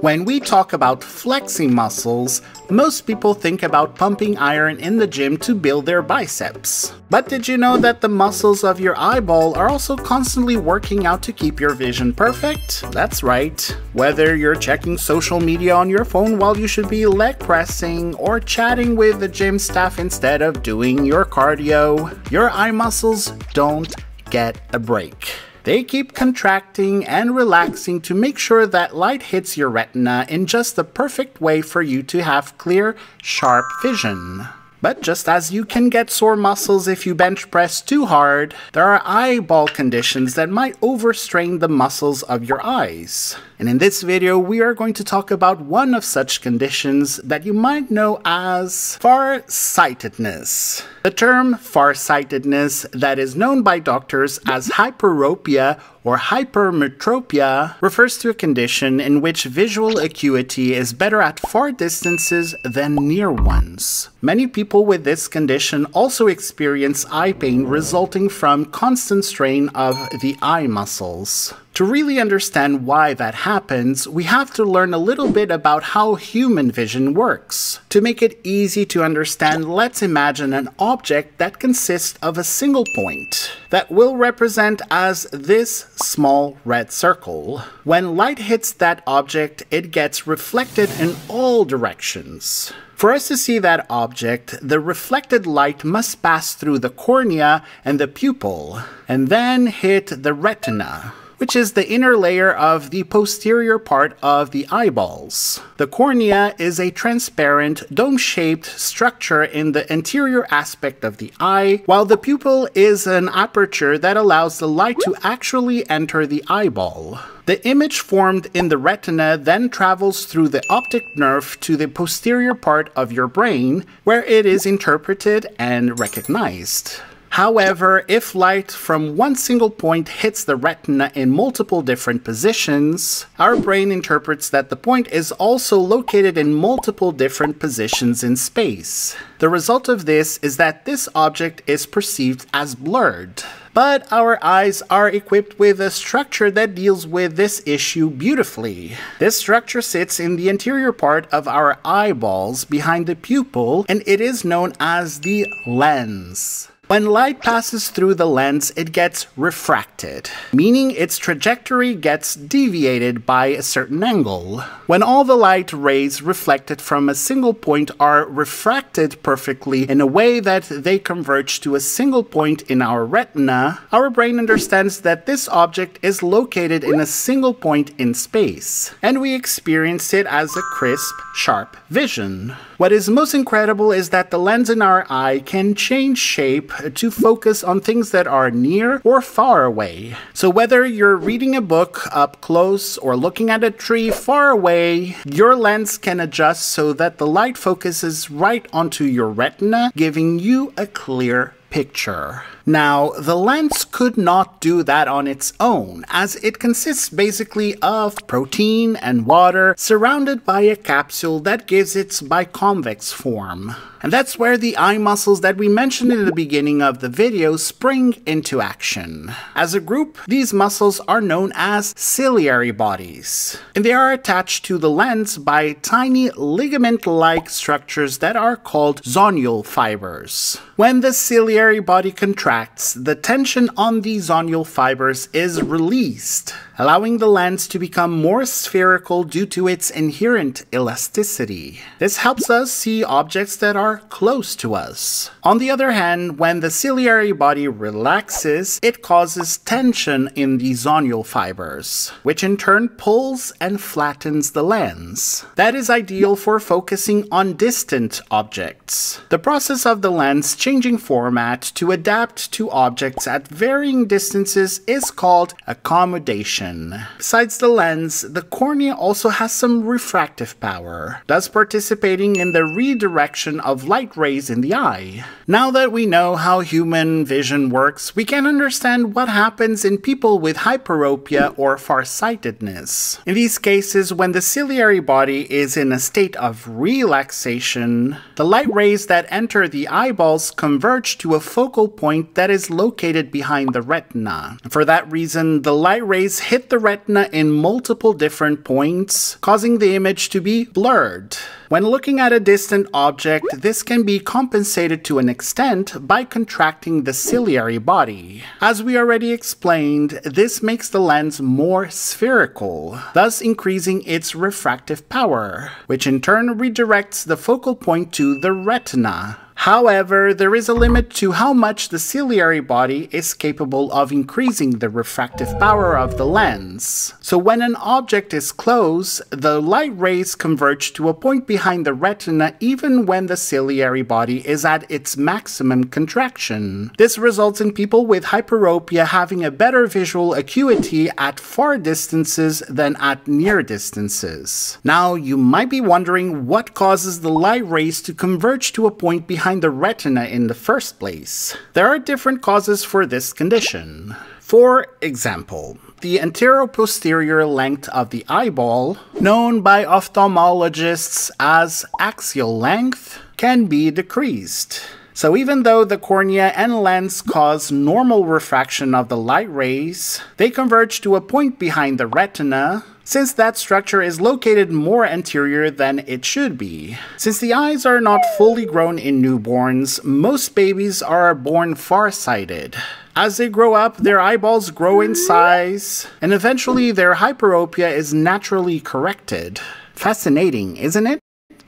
When we talk about flexing muscles, most people think about pumping iron in the gym to build their biceps. But did you know that the muscles of your eyeball are also constantly working out to keep your vision perfect? That's right. Whether you're checking social media on your phone while you should be leg pressing or chatting with the gym staff instead of doing your cardio, your eye muscles don't get a break. They keep contracting and relaxing to make sure that light hits your retina in just the perfect way for you to have clear, sharp vision. But just as you can get sore muscles if you bench press too hard, there are eyeball conditions that might overstrain the muscles of your eyes. And in this video, we are going to talk about one of such conditions that you might know as farsightedness. The term farsightedness, that is known by doctors as hyperopia or hypermetropia, refers to a condition in which visual acuity is better at far distances than near ones. Many people with this condition also experience eye pain resulting from constant strain of the eye muscles. To really understand why that happens, we have to learn a little bit about how human vision works. To make it easy to understand, let's imagine an object that consists of a single point that we'll represent as this small red circle. When light hits that object, it gets reflected in all directions. For us to see that object, the reflected light must pass through the cornea and the pupil, and then hit the retina, which is the inner layer of the posterior part of the eyeballs. The cornea is a transparent, dome-shaped structure in the anterior aspect of the eye, while the pupil is an aperture that allows the light to actually enter the eyeball. The image formed in the retina then travels through the optic nerve to the posterior part of your brain, where it is interpreted and recognized. However, if light from one single point hits the retina in multiple different positions, our brain interprets that the point is also located in multiple different positions in space. The result of this is that this object is perceived as blurred. But our eyes are equipped with a structure that deals with this issue beautifully. This structure sits in the anterior part of our eyeballs behind the pupil, and it is known as the lens. When light passes through the lens, it gets refracted, meaning its trajectory gets deviated by a certain angle. When all the light rays reflected from a single point are refracted perfectly in a way that they converge to a single point in our retina, our brain understands that this object is located in a single point in space, and we experience it as a crisp, sharp vision. What is most incredible is that the lens in our eye can change shape to focus on things that are near or far away. So whether you're reading a book up close or looking at a tree far away, your lens can adjust so that the light focuses right onto your retina, giving you a clear picture. Now, the lens could not do that on its own, as it consists basically of protein and water surrounded by a capsule that gives its biconvex form. And that's where the eye muscles that we mentioned in the beginning of the video spring into action. As a group, these muscles are known as ciliary bodies, and they are attached to the lens by tiny ligament-like structures that are called zonule fibers. When the ciliary body contracts, the tension on the zonule fibers is released, allowing the lens to become more spherical due to its inherent elasticity. This helps us see objects that are close to us. On the other hand, when the ciliary body relaxes, it causes tension in the zonule fibers, which in turn pulls and flattens the lens. That is ideal for focusing on distant objects. The process of the lens changing format to adapt to objects at varying distances is called accommodation. Besides the lens, the cornea also has some refractive power, thus participating in the redirection of light rays in the eye. Now that we know how human vision works, we can understand what happens in people with hyperopia or farsightedness. In these cases, when the ciliary body is in a state of relaxation, the light rays that enter the eyeballs converge to a focal point that is located behind the retina. For that reason, the light rays hit hit the retina in multiple different points, causing the image to be blurred. When looking at a distant object, this can be compensated to an extent by contracting the ciliary body. As we already explained, this makes the lens more spherical, thus increasing its refractive power, which in turn redirects the focal point to the retina. However, there is a limit to how much the ciliary body is capable of increasing the refractive power of the lens. So when an object is close, the light rays converge to a point behind the retina even when the ciliary body is at its maximum contraction. This results in people with hyperopia having a better visual acuity at far distances than at near distances. Now, you might be wondering what causes the light rays to converge to a point behind the retina in the first place. There are different causes for this condition. For example, the anteroposterior length of the eyeball, known by ophthalmologists as axial length, can be decreased. So even though the cornea and lens cause normal refraction of the light rays, they converge to a point behind the retina, since that structure is located more anterior than it should be. Since the eyes are not fully grown in newborns, most babies are born farsighted. As they grow up, their eyeballs grow in size, and eventually their hyperopia is naturally corrected. Fascinating, isn't it?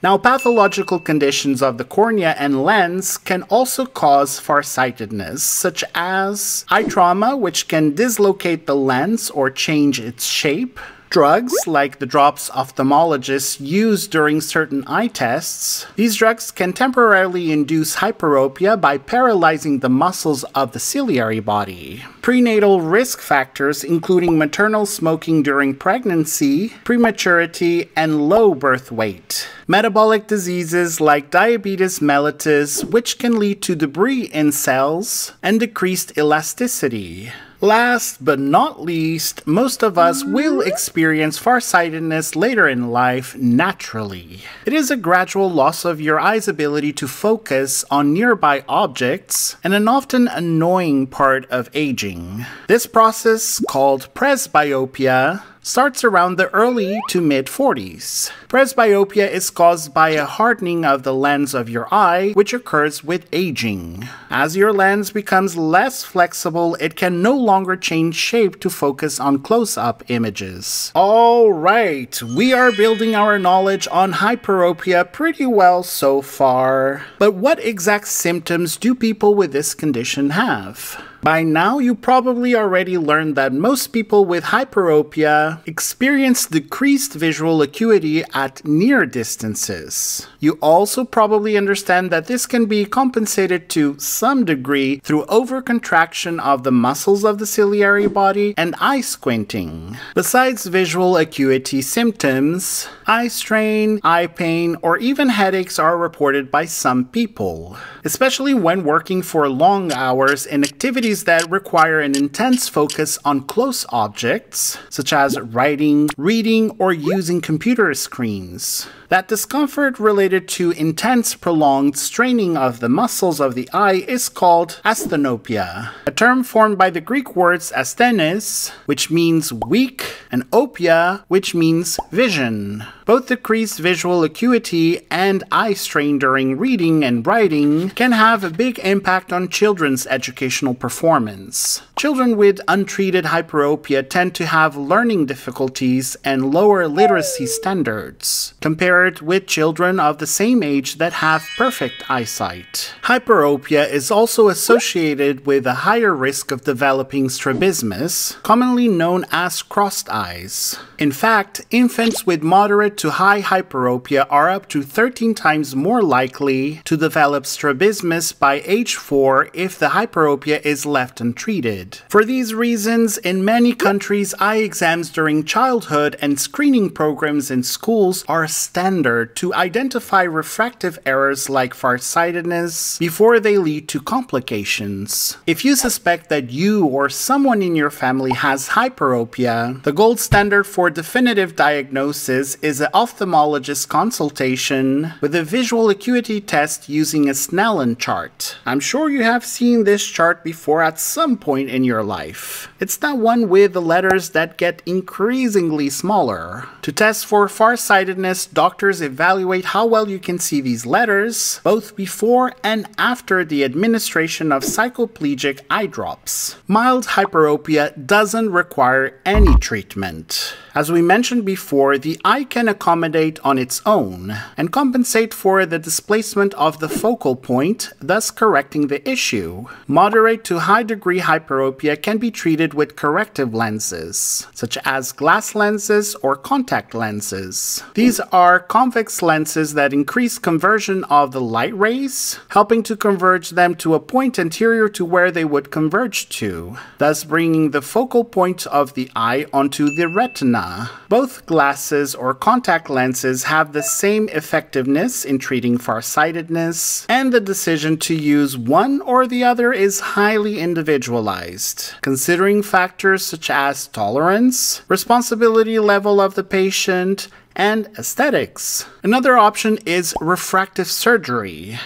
Now, pathological conditions of the cornea and lens can also cause farsightedness, such as eye trauma, which can dislocate the lens or change its shape, drugs like the drops ophthalmologists use during certain eye tests. These drugs can temporarily induce hyperopia by paralyzing the muscles of the ciliary body. Prenatal risk factors including maternal smoking during pregnancy, prematurity, and low birth weight. Metabolic diseases like diabetes mellitus, which can lead to debris in cells, and decreased elasticity. Last but not least, most of us will experience farsightedness later in life naturally. It is a gradual loss of your eye's ability to focus on nearby objects and an often annoying part of aging. This process, called presbyopia, starts around the early to mid-40s. Presbyopia is caused by a hardening of the lens of your eye, which occurs with aging. As your lens becomes less flexible, it can no longer change shape to focus on close-up images. Alright, we are building our knowledge on hyperopia pretty well so far. But what exact symptoms do people with this condition have? By now, you probably already learned that most people with hyperopia experience decreased visual acuity at near distances. You also probably understand that this can be compensated to some degree through overcontraction of the muscles of the ciliary body and eye squinting. Besides visual acuity symptoms, eye strain, eye pain, or even headaches are reported by some people, especially when working for long hours in activities that require an intense focus on close objects, such as writing, reading, or using computer screens. That discomfort related to intense prolonged straining of the muscles of the eye is called asthenopia, a term formed by the Greek words asthenes, which means weak, and opia, which means vision. Both decreased visual acuity and eye strain during reading and writing can have a big impact on children's educational performance. Children with untreated hyperopia tend to have learning difficulties and lower literacy standards, compared with children of the same age that have perfect eyesight. Hyperopia is also associated with a higher risk of developing strabismus, commonly known as crossed eyes. In fact, infants with moderate to high hyperopia are up to 13 times more likely to develop strabismus by age 4 if the hyperopia is left untreated. For these reasons, in many countries, eye exams during childhood and screening programs in schools are standard to identify refractive errors like farsightedness before they lead to complications. If you suspect that you or someone in your family has hyperopia, the goal gold standard for definitive diagnosis is an ophthalmologist consultation with a visual acuity test using a Snellen chart. I'm sure you have seen this chart before at some point in your life. It's that one with the letters that get increasingly smaller. To test for farsightedness, doctors evaluate how well you can see these letters, both before and after the administration of cycloplegic eye drops. Mild hyperopia doesn't require any treatment. As we mentioned before, the eye can accommodate on its own and compensate for the displacement of the focal point, thus correcting the issue. Moderate to high degree hyperopia can be treated with corrective lenses, such as glass lenses or contact lenses. These are convex lenses that increase conversion of the light rays, helping to converge them to a point anterior to where they would converge to, thus bringing the focal point of the eye onto the retina. Both glasses or contact lenses have the same effectiveness in treating farsightedness, and the decision to use one or the other is highly individualized, considering factors such as tolerance, responsibility level of the patient, and aesthetics. Another option is refractive surgery,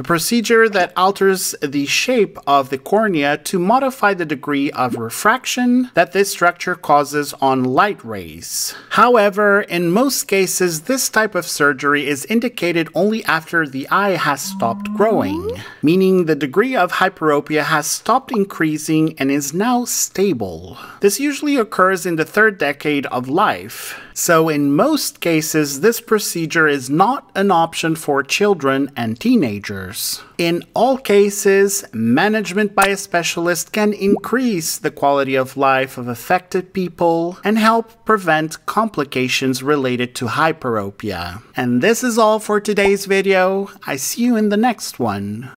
a procedure that alters the shape of the cornea to modify the degree of refraction that this structure causes on light rays. However, in most cases, this type of surgery is indicated only after the eye has stopped growing, meaning the degree of hyperopia has stopped increasing and is now stable. This usually occurs in the third decade of life, so in most cases, this procedure is not an option for children and teenagers. In all cases, management by a specialist can increase the quality of life of affected people and help prevent complications related to hyperopia. And this is all for today's video. I see you in the next one.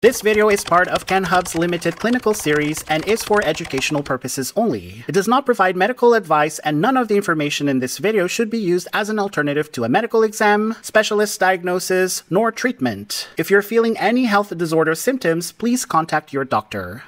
This video is part of KenHub's limited clinical series and is for educational purposes only. It does not provide medical advice, and none of the information in this video should be used as an alternative to a medical exam, specialist diagnosis, nor treatment. If you're feeling any health disorder symptoms, please contact your doctor.